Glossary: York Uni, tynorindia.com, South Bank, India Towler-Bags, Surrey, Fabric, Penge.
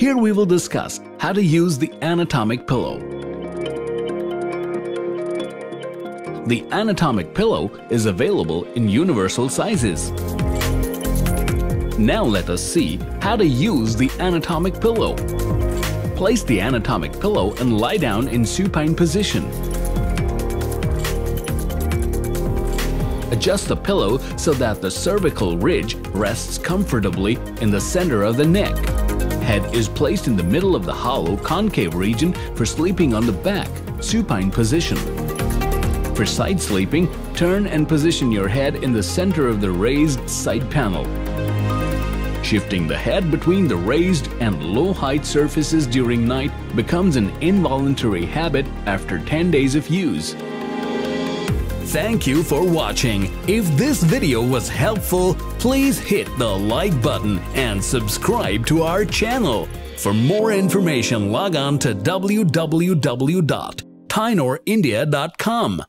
Here we will discuss how to use the anatomic pillow. The anatomic pillow is available in universal sizes. Now let us see how to use the anatomic pillow. Place the anatomic pillow and lie down in supine position. Adjust the pillow so that the cervical ridge rests comfortably in the center of the neck. Head is placed in the middle of the hollow concave region for sleeping on the back, supine position. For side sleeping, turn and position your head in the center of the raised side panel. Shifting the head between the raised and low-height surfaces during night becomes an involuntary habit after 10 days of use. Thank you for watching. If this video was helpful, please hit the like button and subscribe to our channel. For more information, log on to www.tynorindia.com.